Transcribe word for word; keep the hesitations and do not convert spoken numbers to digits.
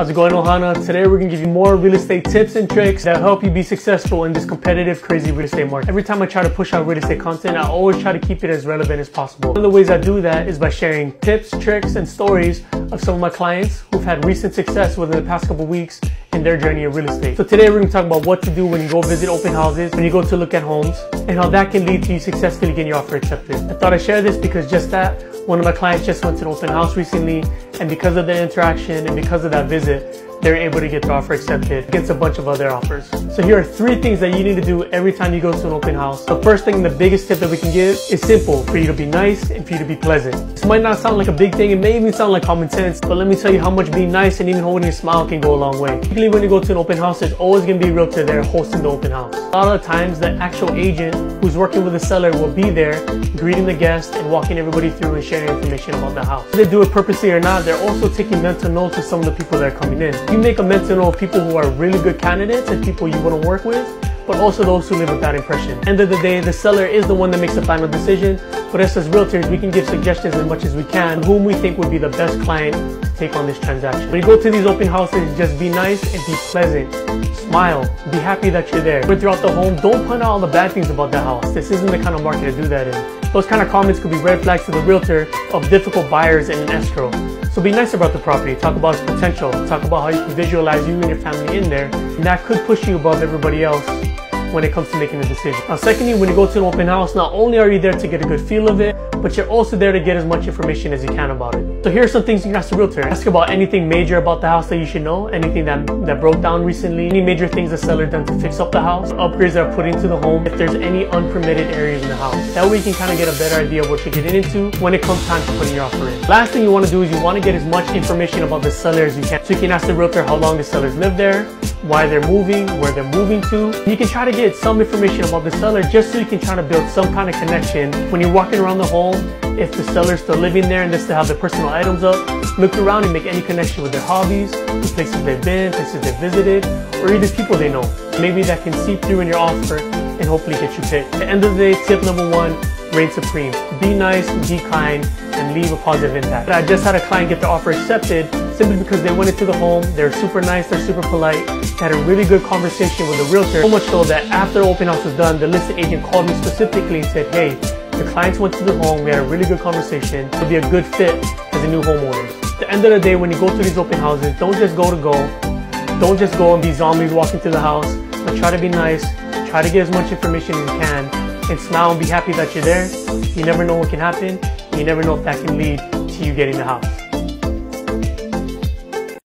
How's it going, Ohana? Today we're gonna give you more real estate tips and tricks that help you be successful in this competitive, crazy real estate market. Every time I try to push out real estate content, I always try to keep it as relevant as possible. One of the ways I do that is by sharing tips, tricks, and stories of some of my clients who've had recent success within the past couple weeks in their journey of real estate. So today we're gonna talk about what to do when you go visit open houses, when you go to look at homes, and how that can lead to you successfully getting your offer accepted. I thought I'd share this because just that, one of my clients just went to an open house recently, and because of the interaction and because of that visit, they're able to get their offer accepted against a bunch of other offers. So here are three things that you need to do every time you go to an open house. The first thing, the biggest tip that we can give is simple, for you to be nice and for you to be pleasant. This might not sound like a big thing, it may even sound like common sense, but let me tell you how much being nice and even holding your smile can go a long way. Particularly when you go to an open house, there's always gonna be a realtor there hosting the open house. A lot of the times, the actual agent who's working with the seller will be there, greeting the guest and walking everybody through and sharing information about the house. Whether they do it purposely or not, they're also taking mental notes of some of the people that are coming in. You make a mental note of people who are really good candidates and people you want to work with, but also those who live with that impression. End of the day, the seller is the one that makes the final decision, but us as realtors, we can give suggestions as much as we can on whom we think would be the best client to take on this transaction. When you go to these open houses, just be nice and be pleasant. Smile, be happy that you're there. But throughout the home, don't point out all the bad things about the house. This isn't the kind of market to do that in. Those kind of comments could be red flags to the realtor of difficult buyers and an escrow. So be nice about the property, talk about its potential, talk about how you can visualize you and your family in there, and that could push you above everybody else when it comes to making a decision. Now secondly, when you go to an open house, not only are you there to get a good feel of it, but you're also there to get as much information as you can about it. So here are some things you can ask the realtor. Ask about anything major about the house that you should know, anything that, that broke down recently, any major things the seller done to fix up the house, upgrades that are put into the home, if there's any unpermitted areas in the house. That way you can kind of get a better idea of what you're getting into when it comes time to putting your offer in. Last thing you want to do is you want to get as much information about the seller as you can. So you can ask the realtor how long the sellers live there, why they're moving, where they're moving to. You can try to get some information about the seller just so you can try to build some kind of connection. When you're walking around the home, if the seller's still living there and they still have their personal items up, look around and make any connection with their hobbies, the places they've been, places they've visited, or even people they know. Maybe that can seep through in your offer and hopefully get you picked. At the end of the day, tip number one, reign supreme. Be nice, be kind, and leave a positive impact. But I just had a client get their offer accepted simply because they went into the home, they're super nice, they're super polite, had a really good conversation with the realtor, so much so that after open house was done, the listing agent called me specifically and said, hey, the clients went to the home, we had a really good conversation, it'll be a good fit as a new homeowner. At the end of the day, when you go to these open houses, don't just go to go, don't just go and be zombies walking through the house, but try to be nice, try to get as much information as you can, and smile and be happy that you're there. You never know what can happen. You never know if that can lead to you getting the house.